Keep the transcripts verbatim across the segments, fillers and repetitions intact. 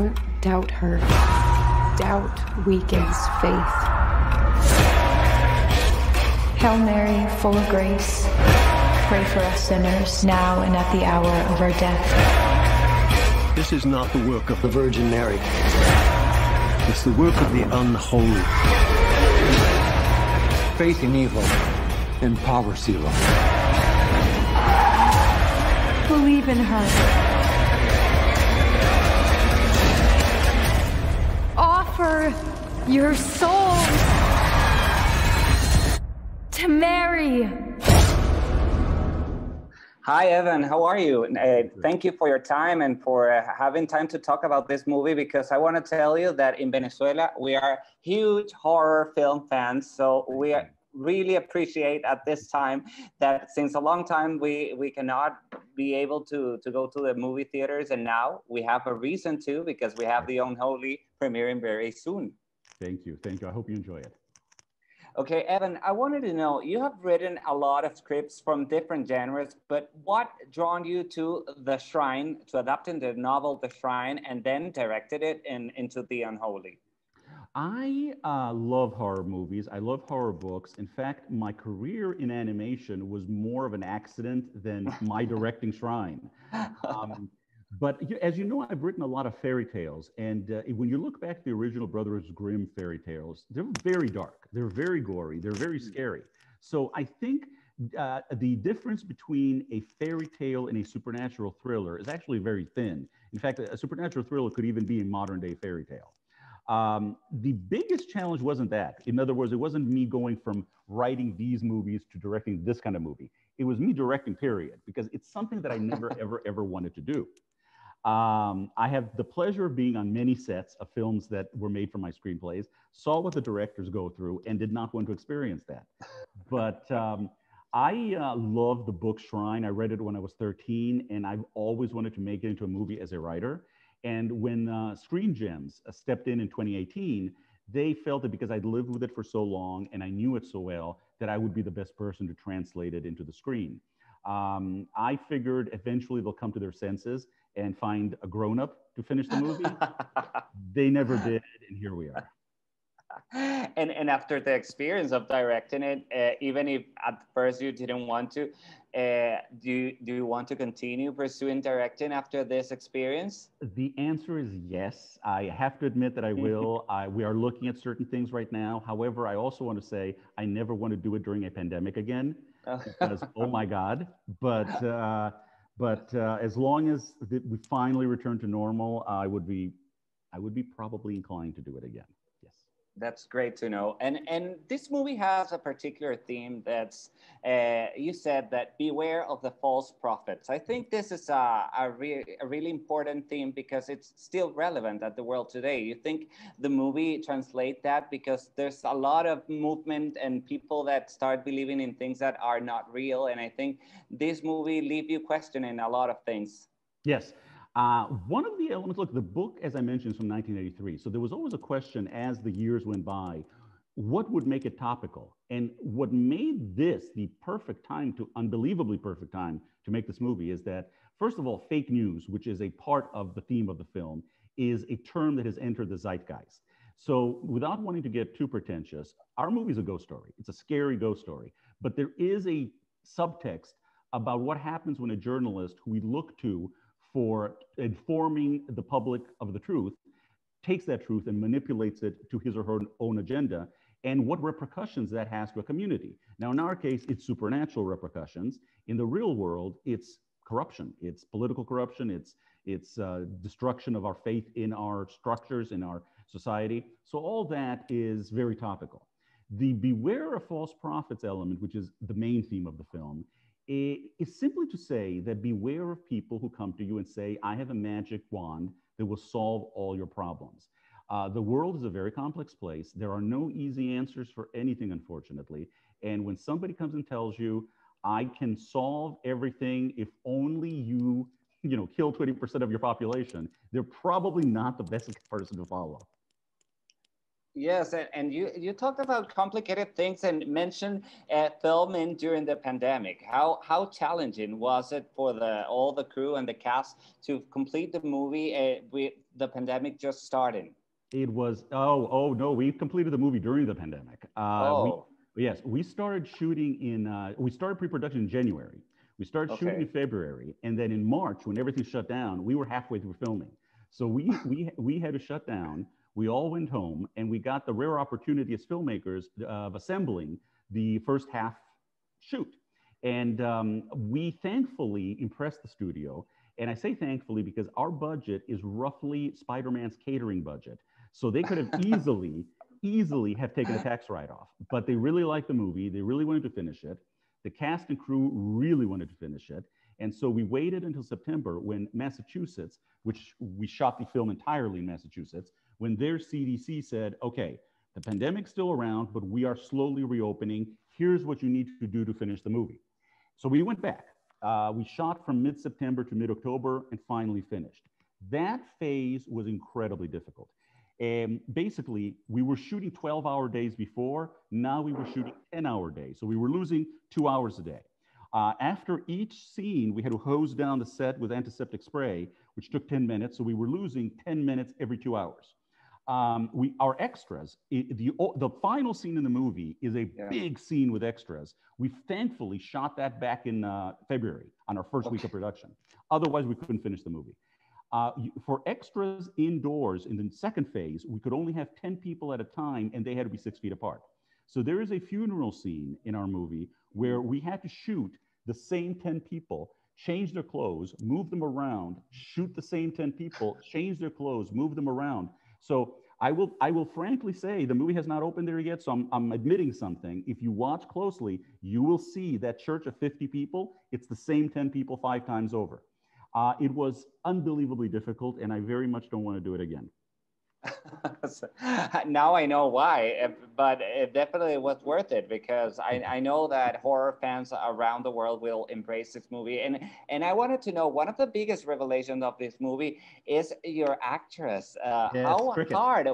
Don't doubt her. Doubt weakens faith. Hail Mary, full of grace, pray for us sinners, now and at the hour of our death. This is not the work of the Virgin Mary. It's the work of the unholy. Faith in evil empowers evil. Believe in her. Offer your souls to Mary. Hi, Evan. How are you? Uh, thank you for your time and for uh, having time to talk about this movie, because I want to tell you that in Venezuela, we are huge horror film fans. So we are really appreciate at this time that since a long time we we cannot be able to to go to the movie theaters, and now we have a reason to, because we have The Unholy premiering very soon. Thank you, thank you. I hope you enjoy it. Okay, Evan, I wanted to know, you have written a lot of scripts from different genres, but what drawn you to The Shrine, to adapting the novel The Shrine, and then directed it in, into The Unholy? I uh, love horror movies. I love horror books. In fact, my career in animation was more of an accident than my directing Shrine. Um, but as you know, I've written a lot of fairy tales. And uh, when you look back at the original Brothers Grimm fairy tales, they're very dark. They're very gory. They're very scary. So I think uh, the difference between a fairy tale and a supernatural thriller is actually very thin. In fact, a supernatural thriller could even be a modern day fairy tale. Um, the biggest challenge wasn't that. In other words, it wasn't me going from writing these movies to directing this kind of movie. It was me directing, period, because it's something that I never, ever, ever wanted to do. Um, I have the pleasure of being on many sets of films that were made for my screenplays, saw what the directors go through, and did not want to experience that. But um, I uh, love the book Shrine. I read it when I was thirteen, and I've always wanted to make it into a movie as a writer. And when uh, Screen Gems uh, stepped in in twenty eighteen, they felt that because I'd lived with it for so long and I knew it so well, that I would be the best person to translate it into the screen. Um, I figured eventually they'll come to their senses and find a grown-up to finish the movie. They never did, and here we are. And, and after the experience of directing it, uh, even if at first you didn't want to, uh, do, you, do you want to continue pursuing directing after this experience? The answer is yes. I have to admit that I will. I, we are looking at certain things right now. However, I also want to say I never want to do it during a pandemic again, because, oh my God. But, uh, but uh, as long as the, we finally return to normal, I would be, I would be probably inclined to do it again. That's great to know. And and this movie has a particular theme that's, uh, you said that beware of the false prophets. I think this is a, a, re a really important theme because it's still relevant at the world today. You think the movie translates that because there's a lot of movement and people that start believing in things that are not real. And I think this movie leaves you questioning a lot of things. Yes. Uh, one of the elements, look, the book, as I mentioned, is from nineteen eighty-three. So there was always a question as the years went by, what would make it topical? And what made this the perfect time to, unbelievably perfect time to make this movie is that, first of all, fake news, which is a part of the theme of the film, is a term that has entered the zeitgeist. So without wanting to get too pretentious, our movie is a ghost story. It's a scary ghost story, but there is a subtext about what happens when a journalist who we look to for informing the public of the truth, takes that truth and manipulates it to his or her own agenda, and what repercussions that has to a community. Now, in our case, it's supernatural repercussions. In the real world, it's corruption. It's political corruption. It's, it's uh, destruction of our faith in our structures, in our society. So all that is very topical. The beware of false prophets element, which is the main theme of the film, is simply to say that beware of people who come to you and say, I have a magic wand that will solve all your problems. Uh, the world is a very complex place. There are no easy answers for anything, unfortunately. And when somebody comes and tells you, I can solve everything if only you, you know, kill twenty percent of your population, they're probably not the best person to follow. Yes, and, and you, you talked about complicated things and mentioned uh, filming during the pandemic. How how challenging was it for the all the crew and the cast to complete the movie uh, with the pandemic just starting? It was, oh, oh no, we completed the movie during the pandemic. Uh, oh. We, yes, we started shooting in, uh, we started pre-production in January. We started okay. shooting in February. And then in March, when everything shut down, we were halfway through filming. So we we we had to shut down. We all went home, and we got the rare opportunity as filmmakers of assembling the first half shoot. And um, we thankfully impressed the studio. And I say thankfully because our budget is roughly Spider-Man's catering budget. So they could have easily, easily have taken a tax write-off, but they really liked the movie. They really wanted to finish it. The cast and crew really wanted to finish it. And so we waited until September when Massachusetts, which we shot the film entirely in Massachusetts, when their C D C said, okay, the pandemic's still around, but we are slowly reopening. Here's what you need to do to finish the movie. So we went back. Uh, we shot from mid-September to mid-October and finally finished. That phase was incredibly difficult. And basically, we were shooting twelve-hour days before. Now we were shooting ten-hour days. So we were losing two hours a day. Uh, after each scene, we had to hose down the set with antiseptic spray, which took ten minutes. So we were losing ten minutes every two hours. Um, we, our extras, it, the, the final scene in the movie is a yeah. big scene with extras. We thankfully shot that back in uh, February on our first okay. week of production. Otherwise, we couldn't finish the movie. Uh, for extras indoors in the second phase, we could only have ten people at a time, and they had to be six feet apart. So there is a funeral scene in our movie where we had to shoot the same ten people, change their clothes, move them around, shoot the same ten people, change their clothes, move them around. So I will, I will frankly say the movie has not opened there yet, so I'm, I'm admitting something. If you watch closely, you will see that church of fifty people, it's the same ten people five times over. Uh, it was unbelievably difficult, and I very much don't want to do it again. Now I know why, but it definitely was worth it because I, I know that horror fans around the world will embrace this movie. And and I wanted to know, one of the biggest revelations of this movie is your actress. Uh, yes, how cricket. hard,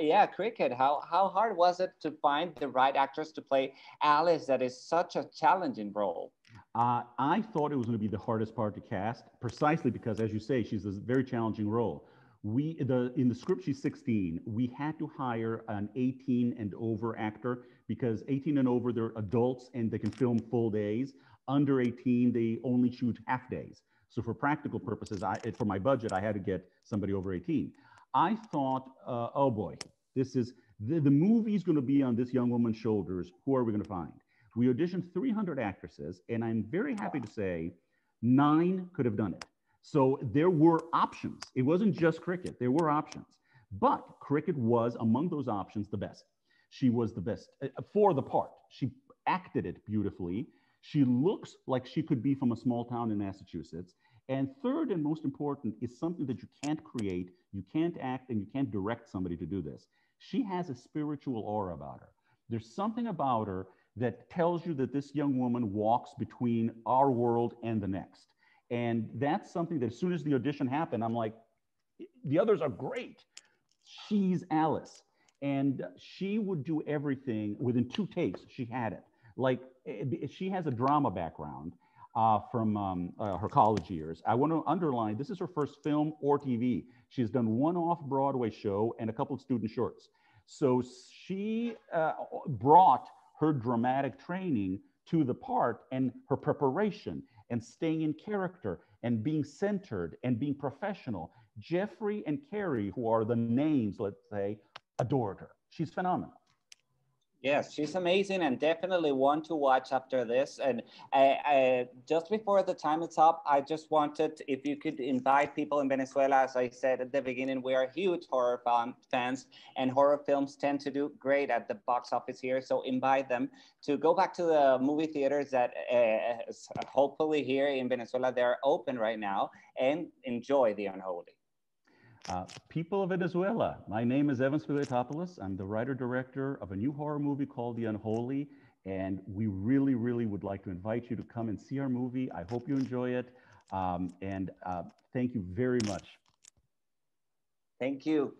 yeah, cricket. How how hard was it to find the right actress to play Alice? That is such a challenging role. Uh, I thought it was going to be the hardest part to cast, precisely because, as you say, she's a very challenging role. We, the, in the script, she's sixteen. We had to hire an eighteen and over actor because eighteen and over, they're adults and they can film full days. Under eighteen, they only shoot half days. So for practical purposes, I, for my budget, I had to get somebody over eighteen. I thought, uh, oh boy, this is, the, the movie's gonna be on this young woman's shoulders. Who are we gonna find? We auditioned three hundred actresses, and I'm very happy to say nine could have done it. So there were options. It wasn't just cricket, there were options. But cricket was, among those options, the best. She was the best for the part. She acted it beautifully. She looks like she could be from a small town in Massachusetts. And third and most important is something that you can't create, you can't act, and you can't direct somebody to do this. She has a spiritual aura about her. There's something about her that tells you that this young woman walks between our world and the next. And that's something that as soon as the audition happened, I'm like, the others are great. She's Alice. And she would do everything within two takes. She had it. Like, she has a drama background uh, from um, uh, her college years. I want to underline, this is her first film or T V. She's done one off-Broadway show and a couple of student shorts. So she uh, brought her dramatic training to the part and her preparation and staying in character and being centered and being professional. Jeffrey and Carrie, who are the names, let's say, adored her. She's phenomenal. Yes, she's amazing and definitely one to watch after this. And I, I, just before the time is up, I just wanted, if you could invite people in Venezuela, as I said at the beginning, we are huge horror fans and horror films tend to do great at the box office here. So invite them to go back to the movie theaters that uh, hopefully here in Venezuela, they're open right now, and enjoy The Unholy. Uh, people of Venezuela, my name is Evan Spiliotopoulos. I'm the writer-director of a new horror movie called The Unholy, and we really, really would like to invite you to come and see our movie. I hope you enjoy it, um, and uh, thank you very much. Thank you.